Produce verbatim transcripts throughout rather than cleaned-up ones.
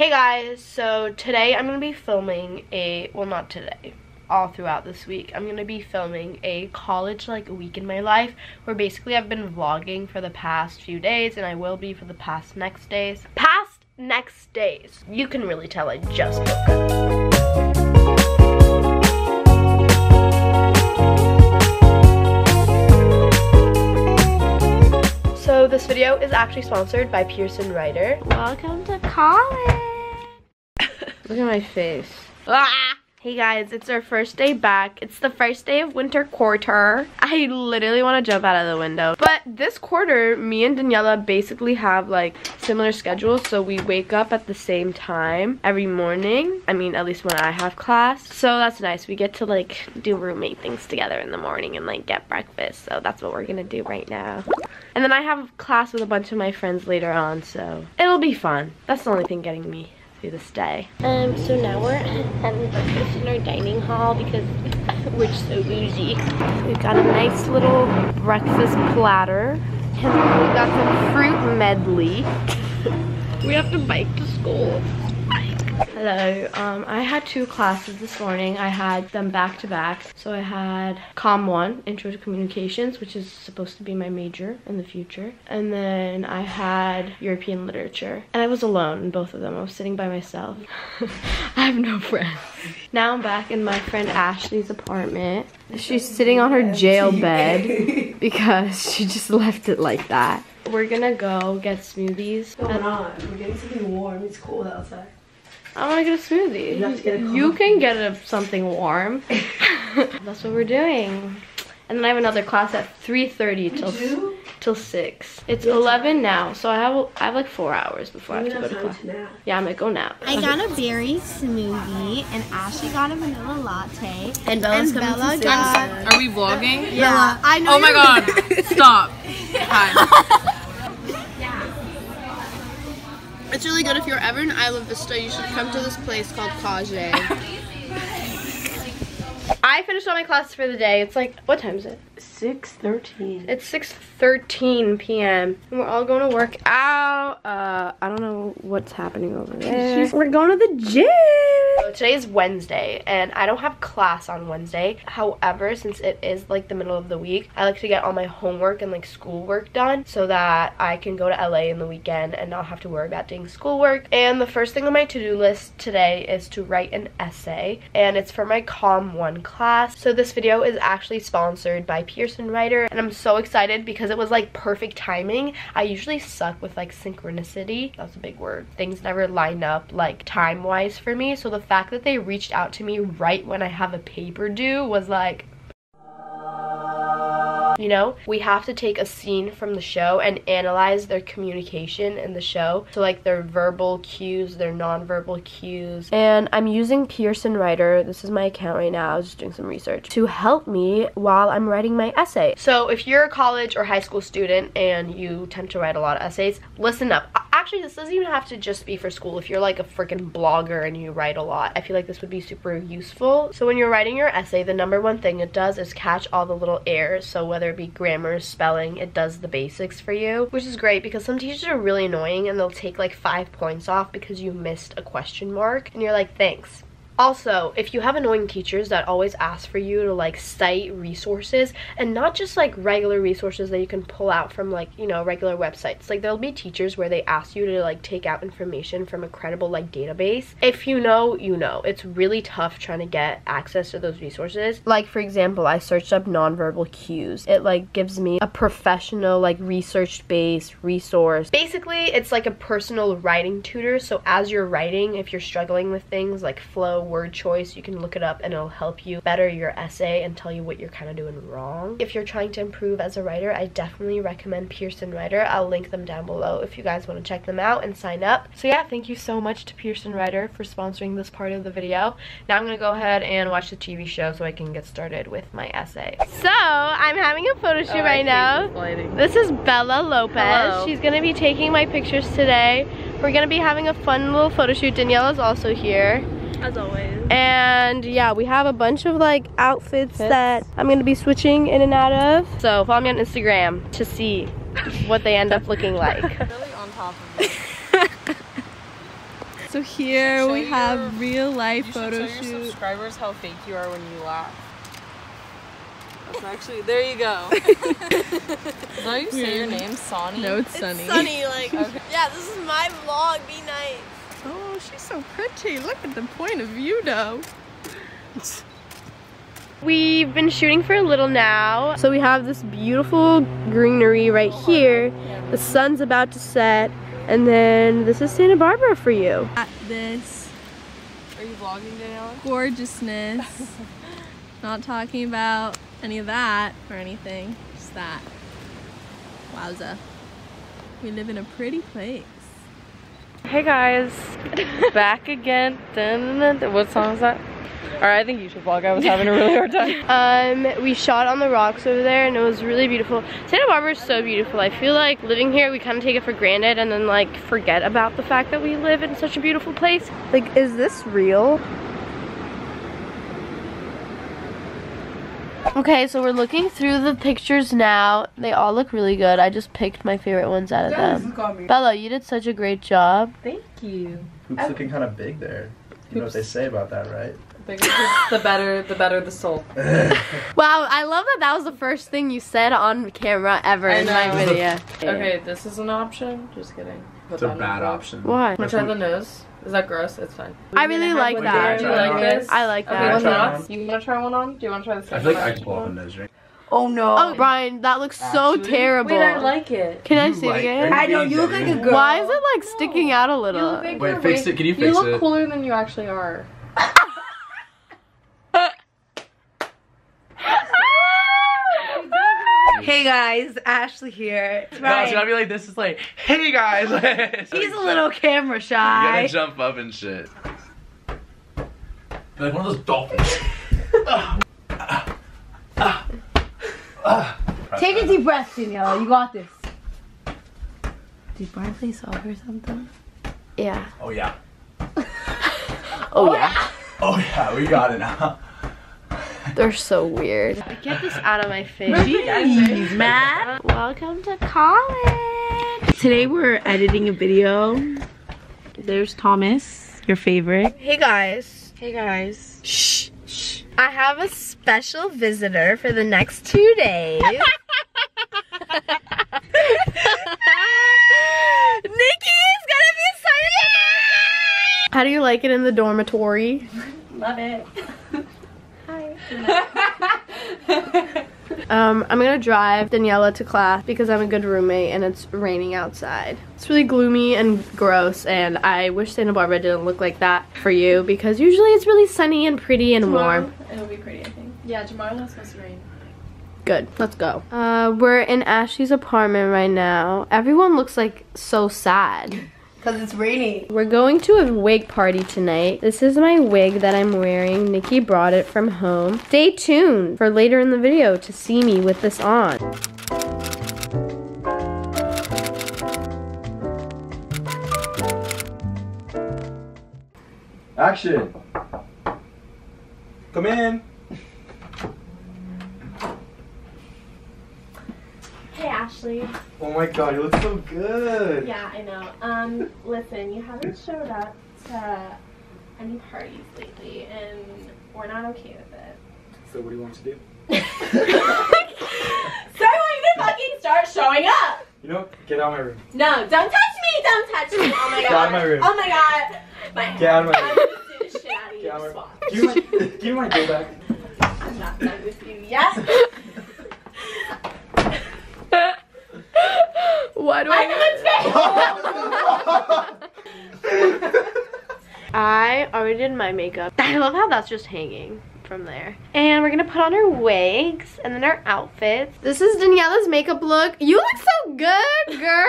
Hey guys, so today I'm going to be filming a, well not today, all throughout this week, I'm going to be filming a college like week in my life where basically I've been vlogging for the past few days and I will be for the past next days. Past next days. You can really tell I just woke up. So this video is actually sponsored by Pearson Writer. Welcome to college! Look at my face. Ah! Hey guys, it's our first day back. It's the first day of winter quarter. I literally want to jump out of the window. But this quarter, me and Daniela basically have like similar schedules. So we wake up at the same time every morning. I mean, at least when I have class. So that's nice. We get to like do roommate things together in the morning and like get breakfast. So that's what we're going to do right now. And then I have class with a bunch of my friends later on. So it'll be fun. That's the only thing getting me this day. Um, so now we're having breakfast in our dining hall because we're so bougie. We've got a nice little breakfast platter. And we've got some fruit medley. We have to bike to school. Hello, um, I had two classes this morning. I had them back to back. So I had C O M one, Intro to Communications, which is supposed to be my major in the future. And then I had European Literature. And I was alone in both of them. I was sitting by myself. I have no friends. Now I'm back in my friend Ashley's apartment. She's sitting on her jail bed because she just left it like that. We're gonna go get smoothies. No, we're not. We're getting something warm. It's cold outside. I want to get a smoothie. You, have to get a you can get a, something warm. That's what we're doing. And then I have another class at three thirty till till six. It's yes. eleven now, so I have I have like four hours before you I have to go to class. To yeah, I'm gonna go nap. I okay. got a berry smoothie, and Ashley got a vanilla latte. And Bella's and coming Bella to got, Are we vlogging? Yeah. Bella, I know. Oh my god! Stop. Hi. It's really good if you're ever in Isla Vista, you should come to this place called Kaje. I finished all my classes for the day. It's like, what time is it? six thirteen. It's six thirteen p m And we're all going to work out. Uh, I don't know what's happening over there. We're going to the gym. So today is Wednesday, and I don't have class on Wednesday. However, since it is like the middle of the week, I like to get all my homework and like schoolwork done so that I can go to L A in the weekend and not have to worry about doing schoolwork. And the first thing on my to-do list today is to write an essay, and it's for my C O M one class. So this video is actually sponsored by Pearson Writer, and I'm so excited because it was like perfect timing. I usually suck with like synchronicity. That's a big word. Things never line up like time-wise for me, so the fact that they reached out to me right when I have a paper due was like, you know, we have to take a scene from the show and analyze their communication in the show. So like their verbal cues, their non-verbal cues. And I'm using Pearson Writer, this is my account right now, I was just doing some research, to help me while I'm writing my essay. So if you're a college or high school student and you tend to write a lot of essays, listen up. Actually, this doesn't even have to just be for school. If you're like a freaking blogger and you write a lot, I feel like this would be super useful. So when you're writing your essay, the number one thing it does is catch all the little errors. So whether be grammar, spelling, it does the basics for you, which is great because some teachers are really annoying and they'll take like five points off because you missed a question mark and you're like, thanks. Also, if you have annoying teachers that always ask for you to like cite resources, and not just like regular resources that you can pull out from like, you know, regular websites. Like there'll be teachers where they ask you to like take out information from a credible like database. If you know, you know. It's really tough trying to get access to those resources. Like for example, I searched up nonverbal cues. It like gives me a professional like research-based resource. Basically, it's like a personal writing tutor. So as you're writing, if you're struggling with things like flow, word choice, you can look it up and it'll help you better your essay and tell you what you're kind of doing wrong. If you're trying to improve as a writer, I definitely recommend Pearson Writer. I'll link them down below if you guys want to check them out and sign up. So yeah, thank you so much to Pearson Writer for sponsoring this part of the video. Now I'm going to go ahead and watch the T V show so I can get started with my essay. So I'm having a photo shoot oh, right now. This, this is Bella Lopez. Hello. She's going to be taking my pictures today. We're going to be having a fun little photo shoot. Daniela's also here. As always. And yeah, we have a bunch of like outfits Fits. that I'm gonna be switching in and out of. So follow me on Instagram to see what they end up looking like. Really on top of it. So here show we have real life you photo shoot. Show your subscribers how fake you are when you laugh. That's actually, there you go. Is that you say your name? Sonny? No, it's Sunny. It's Sunny, like, okay. Yeah, this is my vlog, be nice. Oh, she's so pretty. Look at the point of view though. We've been shooting for a little now. So we have this beautiful greenery right here. The sun's about to set. And then this is Santa Barbara for you. At this. Are you vlogging, Danielle? Gorgeousness. Not talking about any of that or anything. Just that. Wowza. We live in a pretty place. Hey guys. Back again. Dun, dun, dun. What song is that? Alright, I think you should vlog. I was having a really hard time. Um, we shot on the rocks over there and it was really beautiful. Santa Barbara is so beautiful. I feel like living here, we kind of take it for granted and then like forget about the fact that we live in such a beautiful place. Like, is this real? Okay, so we're looking through the pictures now. They all look really good. I just picked my favorite ones out of them. Bella, you did such a great job. Thank you. Poop's looking kind of big there. You know what they say about that, right? The better, the better the soul. Wow, I love that that was the first thing you said on camera ever in my video. Okay, this is an option. Just kidding. It's a bad option. Why? Which are the nose? Is that gross? It's fine. I really like that. Do you like this? I like that. You want to try one on? Do you want to try this? I feel like I can pull off a nose ring. Oh no. Oh, Brian, that looks so terrible. Wait, I like it. Can I see it again? I know, you look like a girl. Why is it like sticking out a little? Wait, fix it. Can you fix it? You look cooler than you actually are. Hey guys, Ashley here. Right. No, it's gotta be like this. It's like, hey guys. He's like, a little camera shy. You gotta jump up and shit. They're like one of those dolphins. uh, uh, uh, uh. Take a deep breath, Danielle. You got this. Did Brian play soccer or something? Yeah. Oh yeah. oh, oh yeah. yeah. Oh yeah, we got it now. They're so weird. Get this out of my face. Jeez, Matt. Welcome to college. Today we're editing a video. There's Thomas, your favorite. Hey guys. Hey guys. Shh. Shh. I have a special visitor for the next two days. Nikki's gonna be excited. How do you like it in the dormitory? Love it. um, I'm gonna drive Daniela to class because I'm a good roommate and it's raining outside. It's really gloomy and gross and I wish Santa Barbara didn't look like that for you because usually it's really sunny and pretty and tomorrow, warm. It'll be pretty, I think. Yeah, tomorrow's not supposed to rain. Good, let's go. Uh, we're in Ashley's apartment right now. Everyone looks like so sad. Because it's rainy. We're going to a wig party tonight. This is my wig that I'm wearing. Nikki brought it from home. Stay tuned for later in the video to see me with this on. Action. Come in. Hey, Ashley. Oh my god, you look so good. Yeah, I know. Um, listen, you haven't showed up to any parties lately, and we're not okay with it. So what do you want to do? Start wanting to fucking start showing up! You know, get out of my room. No, don't touch me! Don't touch me! Oh my god. Get out of my room. Oh my god. My get out of my room. I'm just shit out of your spot. Do you want my, my go back? I'm not done with you yet. Why do I? I already did my makeup. I love how that's just hanging from there. And we're gonna put on our wigs and then our outfits. This is Daniela's makeup look. You look so good, girl.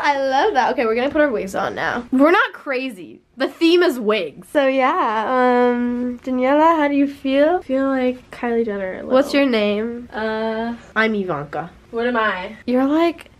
I love that. Okay, we're gonna put our wigs on now. We're not crazy. The theme is wigs. So yeah, um, Daniela, how do you feel? I feel like Kylie Jenner. What's your name? Uh, I'm Ivanka. What am I? You're like.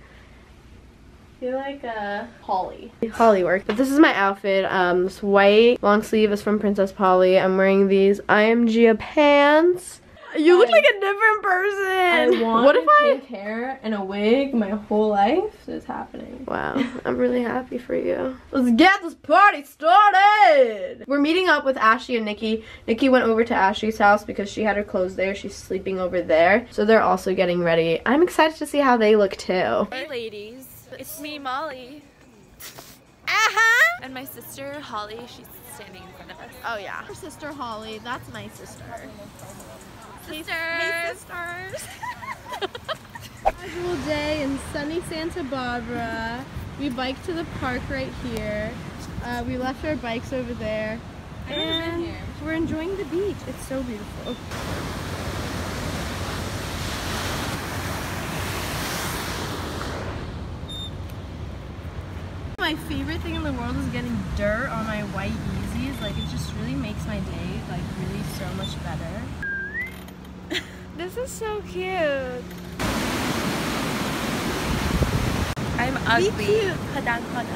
You're like a uh, Polly. Polly work. But this is my outfit. Um, this white long sleeve is from Princess Polly. I'm wearing these I M G pants. You look like a different person. I want what if pink I... hair and a wig my whole life. It's happening. Wow. I'm really happy for you. Let's get this party started. We're meeting up with Ashley and Nikki. Nikki went over to Ashley's house because she had her clothes there. She's sleeping over there. So they're also getting ready. I'm excited to see how they look too. Hey ladies. It's me, Molly. Uh-huh. And my sister, Holly. She's standing in front of us. Oh yeah. Her sister, Holly. That's my sister. Sisters. Hey, sisters. Casual day in sunny Santa Barbara. We biked to the park right here. Uh, we left our bikes over there. I've never been here. We're enjoying the beach. It's so beautiful. My favorite thing in the world is getting dirt on my white Yeezys. Like, it just really makes my day, like, really so much better. This is so cute. I'm ugly. Be cute. Hadan, hadan.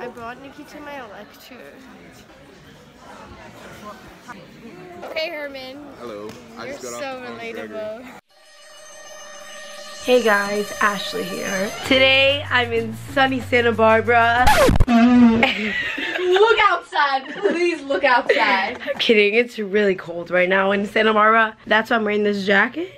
I brought Nikki to my lecture. Hey, Herman. Hello. You're I just got so off relatable. Gregory. Hey guys, Ashley here. Today I'm in sunny Santa Barbara. Look outside, please look outside. I'm kidding, it's really cold right now in Santa Barbara. That's why I'm wearing this jacket.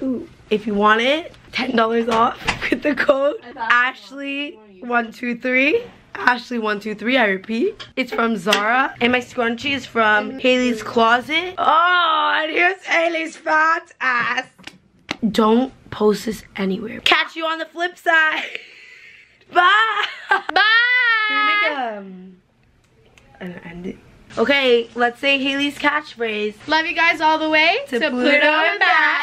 Ooh, if you want it, ten dollars off with the code Ashley one two three. Ashley one two three, I repeat. It's from Zara. And my scrunchie is from Haley's Closet. Oh, and here's Haley's fat ass. Don't post this anywhere. Catch you on the flip side. Bye. Bye. Can we make um, an ending? Okay, let's say Haley's catchphrase. Love you guys all the way to, to Pluto, Pluto and back.